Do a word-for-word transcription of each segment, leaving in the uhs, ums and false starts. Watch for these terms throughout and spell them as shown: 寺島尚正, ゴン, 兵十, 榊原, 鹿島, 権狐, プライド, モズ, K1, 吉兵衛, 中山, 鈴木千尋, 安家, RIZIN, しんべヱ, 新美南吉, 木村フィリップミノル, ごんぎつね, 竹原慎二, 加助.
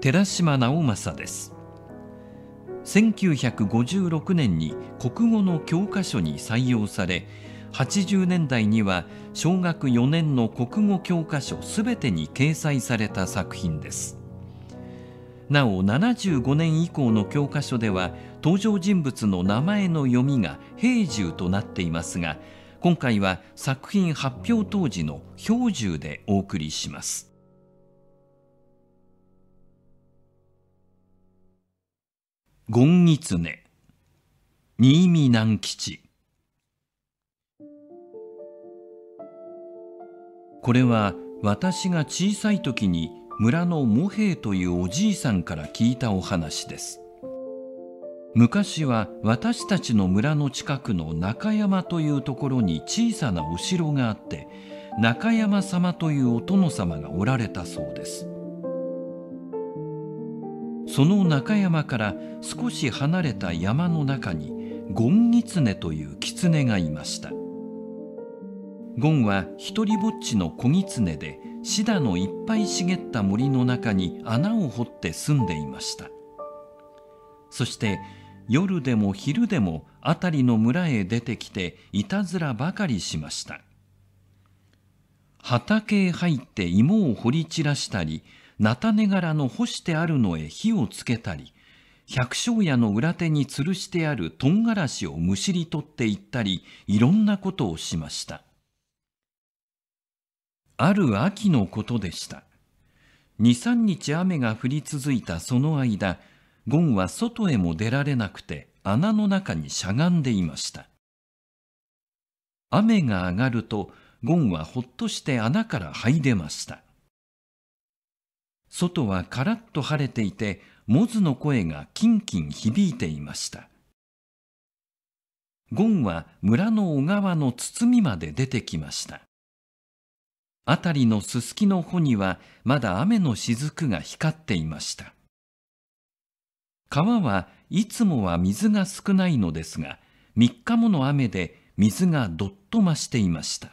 寺島直政です。せんきゅうひゃくごじゅうろくねんに国語の教科書に採用され、はちじゅうねんだいには小学よねんの国語教科書すべてに掲載された作品です。なおななじゅうごねん以降の教科書では登場人物の名前の読みが平重となっていますが、今回は作品発表当時の標準でお送りします。権狐、新見南吉。これは私が小さい時に村の茂平というおじいさんから聞いたお話です。昔は私たちの村の近くの中山というところに小さなお城があって、中山様というお殿様がおられたそうです。その中山から少し離れた山の中に権狐という狐がいました。権は一人ぼっちの子狐で、シダのいっぱい茂った森の中に穴を掘って住んでいました。そして夜でも昼でも辺りの村へ出てきていたずらばかりしました。畑へ入って芋を掘り散らしたり、菜種柄の干してあるのへ火をつけたり、百姓家の裏手に吊るしてあるとんがらしをむしり取っていったり、いろんなことをしました。ある秋のことでした。二、三日雨が降り続いたその間、ゴンは外へも出られなくて穴の中にしゃがんでいました。雨が上がると、ゴンはほっとして穴から這い出ました。外はカラッと晴れていて、モズの声がキンキン響いていました。ゴンは村の小川の堤まで出てきました。辺りのすすきの穂にはまだ雨の雫が光っていました。川はいつもは水が少ないのですが、みっかもの雨で水がどっと増していました。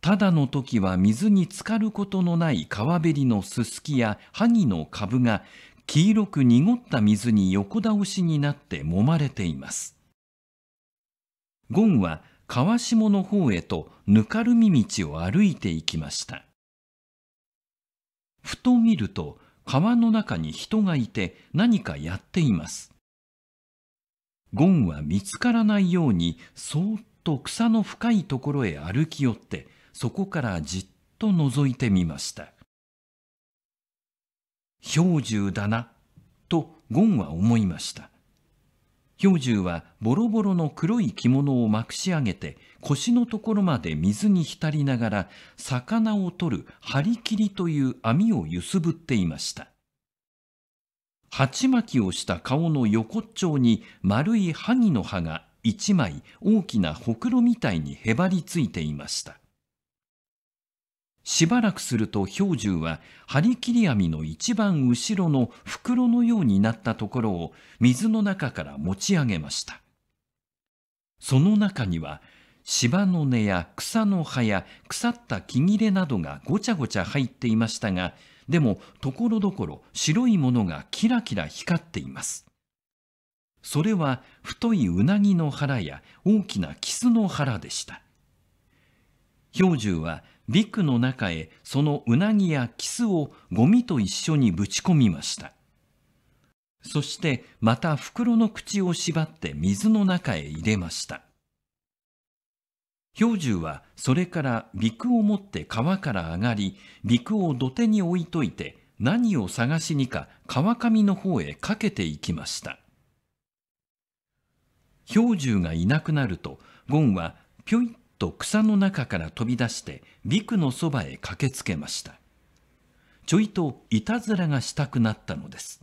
ただの時は水に浸かることのない川べりのすすきや萩の株が黄色く濁った水に横倒しになって揉まれています。ゴンは川下の方へとぬかるみ道を歩いていきました。ふと見ると川の中に人がいて何かやっています。ゴンは見つからないようにそーっと草の深いところへ歩き寄って、そこからじっと覗いてみました。兵十だな、とゴンは思いました。兵十はボロボロの黒い着物をまくし上げて、腰のところまで水に浸りながら、魚を取る針切りという網を揺すぶっていました。鉢巻きをした顔の横っちょに丸い萩の葉が一枚大きなほくろみたいにへばりついていました。しばらくすると兵十は針切り網の一番後ろの袋のようになったところを水の中から持ち上げました。その中には芝の根や草の葉や腐った木切れなどがごちゃごちゃ入っていましたが、でもところどころ白いものがキラキラ光っています。それは太いうなぎの腹や大きなキスの腹でした。兵十はビクの中へそのうなぎやキスをゴミと一緒にぶち込みました。そしてまた袋の口を縛って水の中へ入れました。兵十はそれからビクを持って川から上がり、ビクを土手に置いといて何を探しにか川上の方へかけていきました。兵十がいなくなると、ゴンはぴょいっと草の中から飛び出して、ビクのそばへ駆けつけました。ちょいといたずらがしたくなったのです。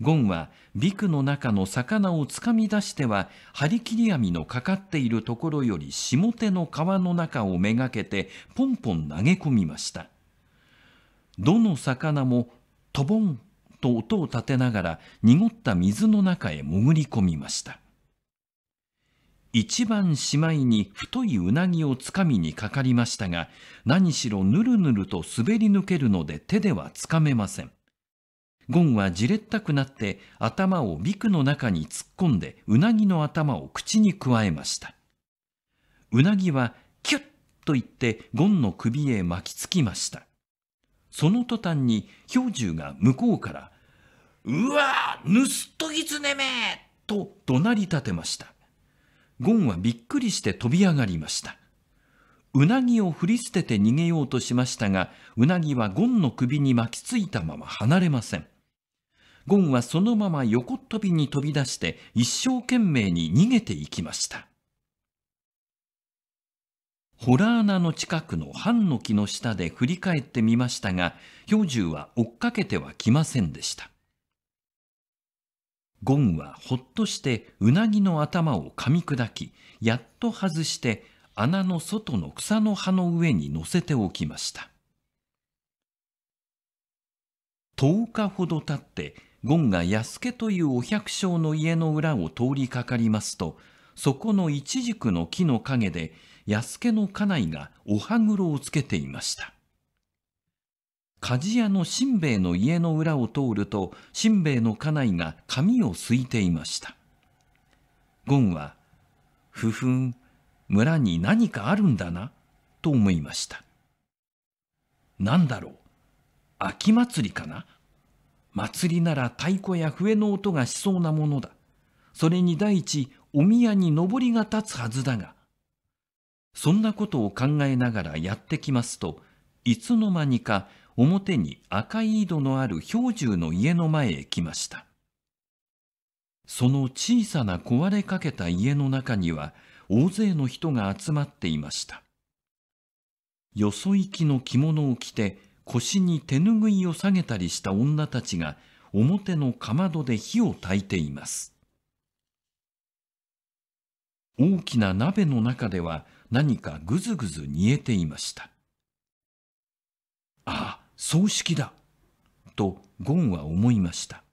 ゴンはビクの中の魚をつかみ出しては、針切り網のかかっているところより下手の川の中をめがけて、ポンポン投げ込みました。どの魚も、とぼんと音を立てながら、濁った水の中へ潜り込みました。一番しまいに太いうなぎをつかみにかかりましたが、何しろぬるぬると滑り抜けるので手ではつかめません。ゴンはじれったくなって頭をビクの中に突っ込んでうなぎの頭を口にくわえました。うなぎはキュッと言ってゴンの首へ巻きつきました。その途端に兵十が向こうから「うわー、ぬすっとぎつねめ!」と怒鳴り立てました。ゴンはびっくりして飛び上がりました。うなぎを振り捨てて逃げようとしましたが、うなぎはゴンの首に巻きついたまま離れません。ゴンはそのまま横っ飛びに飛び出して一生懸命に逃げていきました。洞穴の近くの樊の木の下で振り返ってみましたが、兵十は追っかけてはきませんでした。ゴンはほっとしてうなぎの頭を噛み砕き、やっと外して穴の外の草の葉の上に乗せておきました。とおかほど経って、ゴンが安家というお百姓の家の裏を通りかかりますと、そこのイチジクの木の陰で安家の家内がお歯黒をつけていました。鍛冶屋のしんべヱの家の裏を通ると、しんべヱの家内が髪をすいていました。ゴンは、ふふん、村に何かあるんだな、と思いました。なんだろう、秋祭りかな。祭りなら太鼓や笛の音がしそうなものだ。それに第一、お宮に上りが立つはずだが。そんなことを考えながらやってきますと、いつの間にか、表に赤い井戸のある兵十の家の前へ来ました。その小さな壊れかけた家の中には大勢の人が集まっていました。よそ行きの着物を着て腰に手ぬぐいを下げたりした女たちが表のかまどで火を焚いています。大きな鍋の中では何かぐずぐず煮えていました。ああ、葬式だとゴンは思いました。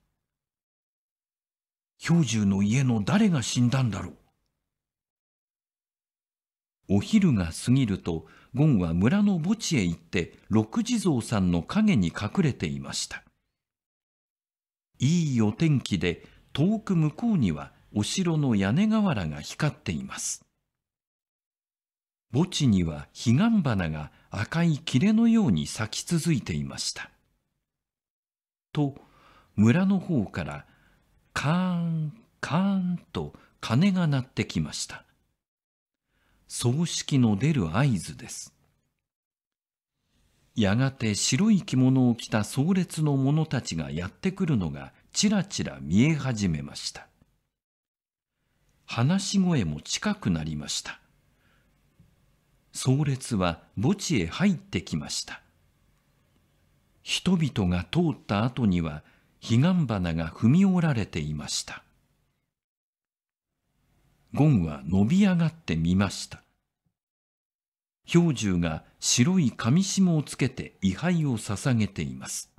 兵十の家の誰が死んだんだろう。お昼が過ぎるとゴンは村の墓地へ行って六地蔵さんの陰に隠れていました。いいお天気で遠く向こうにはお城の屋根瓦が光っています。墓地には彼岸花が赤い切れのように咲き続いていました。と、村の方からカーンカーンと鐘が鳴ってきました。葬式の出る合図です。やがて白い着物を着た葬列の者たちがやってくるのがちらちら見え始めました。話し声も近くなりました。葬列は墓地へ入ってきました。人々が通った後には彼岸花が踏み折られていました。ゴンは伸び上がってみました。兵十が白い紙紐をつけて位牌を捧げています。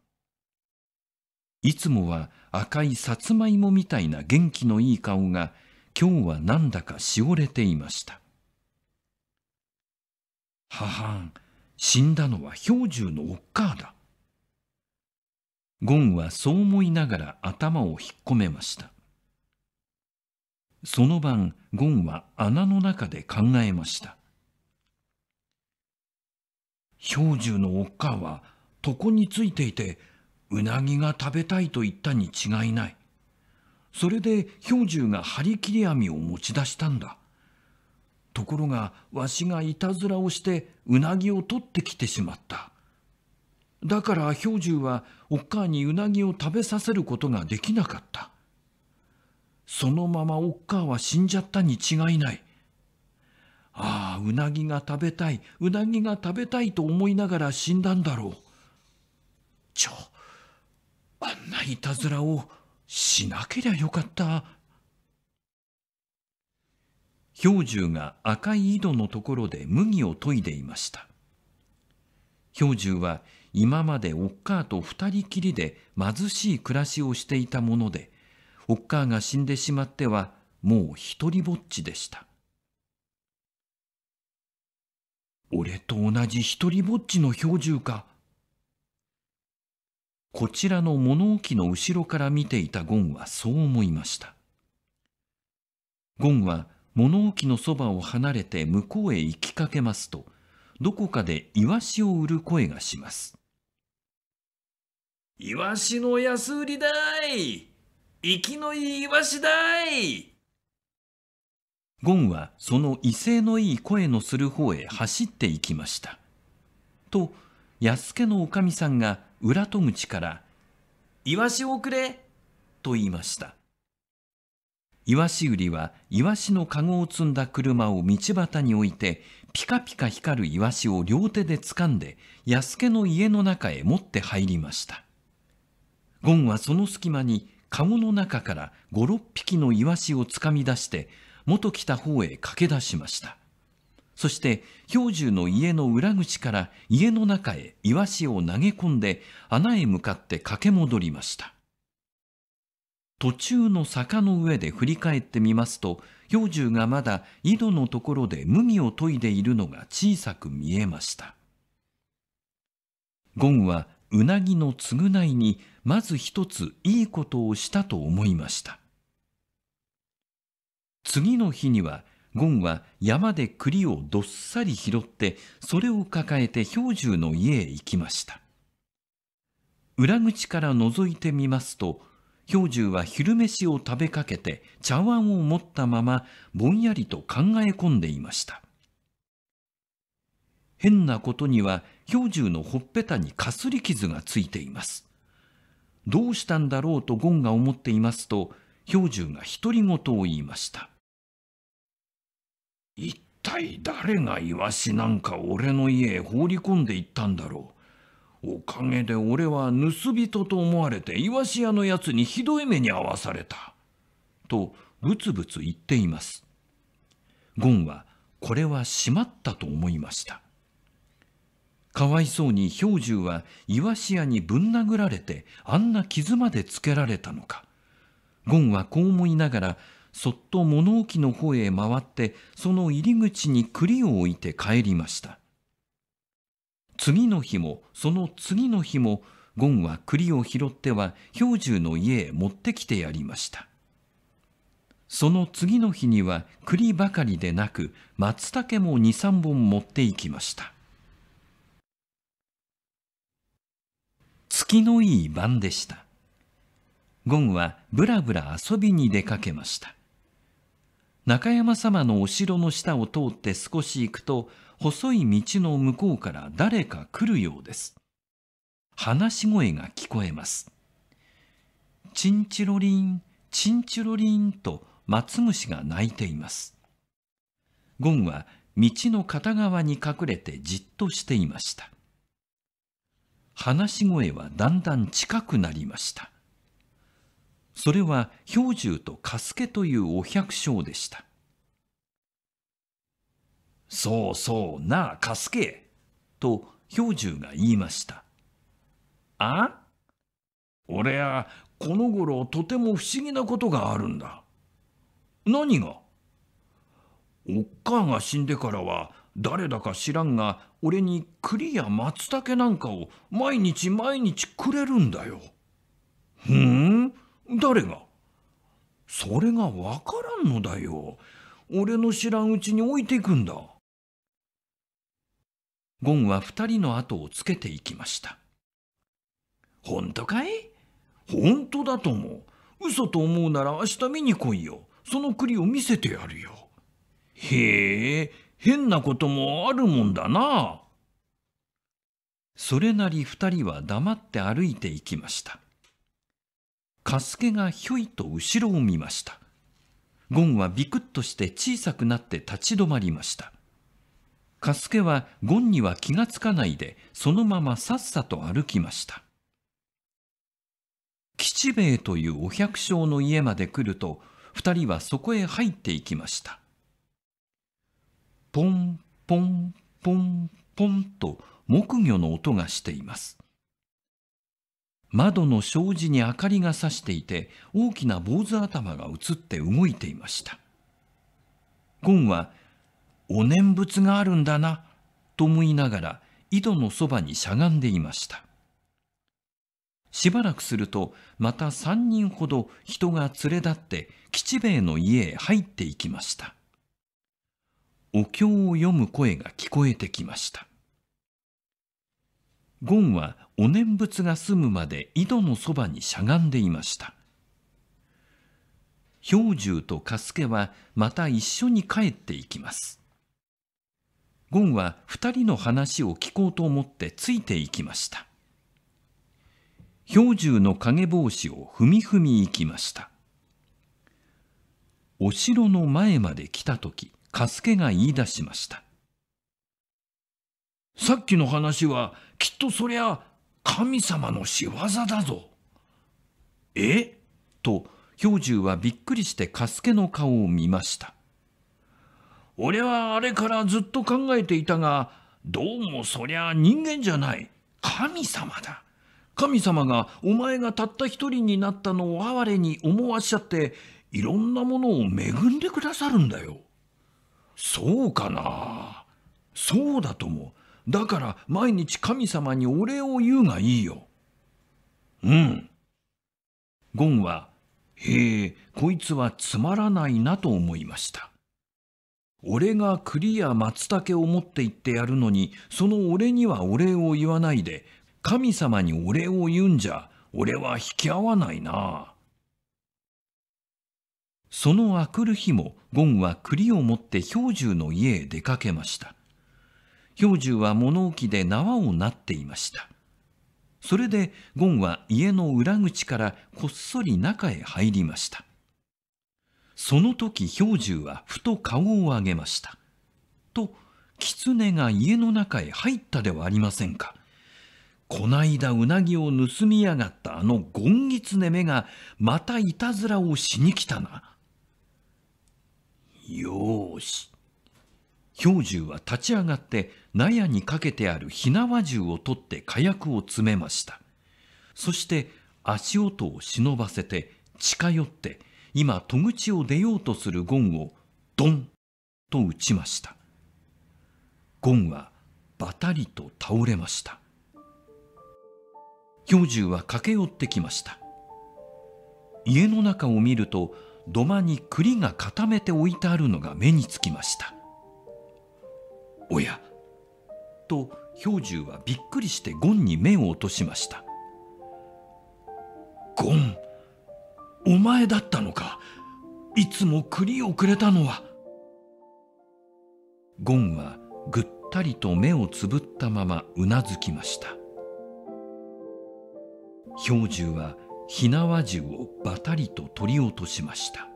いつもは赤いさつまいもみたいな元気のいい顔が今日はなんだかしおれていました。ははん、死んだのは兵十のおっかあだ。ゴンはそう思いながら頭を引っ込めました。その晩、ゴンは穴の中で考えました。兵十のおっかあは床についていて、うなぎが食べたいと言ったに違いない。それで兵十が針切り網を持ち出したんだ。ところがわしがいたずらをしてうなぎを取ってきてしまった。だから兵十はおっかあにうなぎを食べさせることができなかった。そのままおっかあは死んじゃったに違いない。ああ、うなぎが食べたい、うなぎが食べたいと思いながら死んだんだろう。ちょ、あんないたずらをしなけりゃよかった。兵十が赤い井戸のところで麦を研いでいました。兵十は今までおっかあと二人きりで貧しい暮らしをしていたもので、おっかあが死んでしまってはもう一人ぼっちでした。俺と同じ一人ぼっちの兵十か。こちらの物置の後ろから見ていたゴンはそう思いました。ゴンは物置のそばを離れて向こうへ行きかけますと、どこかでイワシを売る声がします。イワシの安売りだい、生きのいいイワシだい。ゴンはその威勢のいい声のする方へ走っていきました。と、安家のおかみさんが裏戸口から、イワシをくれと言いました。イワシ売りはイワシのカゴを積んだ車を道端に置いて、ピカピカ光るイワシを両手で掴んで、安家の家の中へ持って入りました。ゴンはその隙間に、カゴの中から五六匹のイワシをつかみ出して、元来た方へ駆け出しました。そして、兵十の家の裏口から家の中へイワシを投げ込んで、穴へ向かって駆け戻りました。途中の坂の上で振り返ってみますと、兵十がまだ井戸のところで麦を研いでいるのが小さく見えました。ゴンはうなぎの償いにまず一ついいことをしたと思いました。次の日には、ゴンは山で栗をどっさり拾って、それを抱えて兵十の家へ行きました。裏口から覗いてみますと、兵十は昼飯を食べかけて茶碗を持ったままぼんやりと考え込んでいました。変なことには兵十のほっぺたにかすり傷がついています。どうしたんだろうとゴンが思っていますと、兵十が独り言を言いました。一体誰がイワシなんか俺の家へ放り込んでいったんだろう。おかげで俺は盗人と思われてイワシ屋のやつにひどい目に遭わされた。とぶつぶつ言っています。ゴンはこれはしまったと思いました。かわいそうに兵十はイワシ屋にぶん殴られてあんな傷までつけられたのか。ゴンはこう思いながらそっと物置の方へ回ってその入り口に栗を置いて帰りました。次の日もその次の日もゴンは栗を拾っては兵十の家へ持ってきてやりました。その次の日には栗ばかりでなく松茸も二三本持っていきました。月のいい晩でした。ゴンはぶらぶら遊びに出かけました。中山様のお城の下を通って少し行くと、細い道の向こうから誰か来るようです。話し声が聞こえます。チンチロリン、チンチロリンと松虫が鳴いています。ゴンは道の片側に隠れてじっとしていました。話し声はだんだん近くなりました。それは兵十と加助というお百姓でした。そうそうなあ、加助と兵十が言いました。あ？俺はこの頃とても不思議なことがあるんだ。何が？おっかあが死んでからは誰だか知らんが俺に栗や松茸なんかを毎日毎日くれるんだよ。ふん？誰が？それがわからんのだよ。俺の知らんうちに置いていくんだ。ゴンは二人の後をつけていきました。本当かい？本当だと思う。嘘と思うなら明日見に来いよ。その栗を見せてやるよ。へえ、変なこともあるもんだな。それなり二人は黙って歩いていきました。加助がひょいと後ろを見ました。ゴンはビクッとして小さくなって立ち止まりました。加助はゴンには気がつかないで、そのままさっさと歩きました。吉兵衛というお百姓の家まで来ると、二人はそこへ入っていきました。ポンポンポンポンと木魚の音がしています。窓の障子に明かりがさしていて、大きな坊主頭が映って動いていました。ゴンは、お念仏があるんだな、と思いながら井戸のそばにしゃがんでいました。しばらくするとまた三人ほど人が連れ立って吉兵衛の家へ入っていきました。お経を読む声が聞こえてきました。ゴンはお念仏が済むまで井戸のそばにしゃがんでいました。兵十と加助はまた一緒に帰っていきます。ゴンは二人の話を聞こうと思ってついていきました。兵十の影帽子を踏み踏み行きました。お城の前まで来たとき、加助が言い出しました。さっきの話はきっとそりゃ神様の仕業だぞ。え？と兵十はびっくりして加助の顔を見ました。俺はあれからずっと考えていたが、どうもそりゃ人間じゃない。神様だ。神様がお前がたった一人になったのを哀れに思わしちゃって、いろんなものを恵んでくださるんだよ。そうかな。そうだと思う。だから毎日神様にお礼を言うがいいよ。うん。ゴンは、へえ、こいつはつまらないなと思いました。俺が栗や松茸を持って行ってやるのに、その俺にはお礼を言わないで、神様にお礼を言うんじゃ、俺は引き合わないな。そのあくる日も、ゴンは栗を持って兵十の家へ出かけました。兵十は物置で縄をなっていました。それでゴンは家の裏口からこっそり中へ入りました。その時兵十はふと顔を上げました。と、狐が家の中へ入ったではありませんか。こないだうなぎを盗みやがったあのゴンギツネめがまたいたずらをしに来たな。よーし。兵十は立ち上がって納屋にかけてある火縄銃を取って火薬を詰めました。そして足音を忍ばせて近寄って今戸口を出ようとするゴンをドンと打ちました。ゴンはバタリと倒れました。兵十は駆け寄ってきました。家の中を見ると土間に栗が固めて置いてあるのが目につきました。おや、と兵十はびっくりしてゴンに目を落としました。ゴン、お前だったのか。いつも栗をくれたのは。ゴンはぐったりと目をつぶったままうなずきました。兵十は火縄銃をばたりと取り落としました。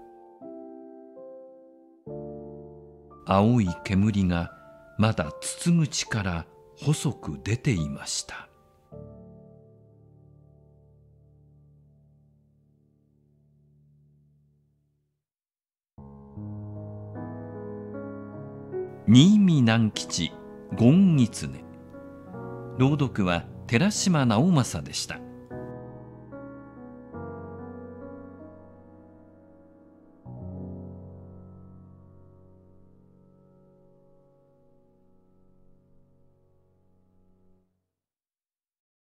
青い煙がまだ筒口から細く出ていました。新見南吉、ゴンギツネ。朗読は寺島直政でした。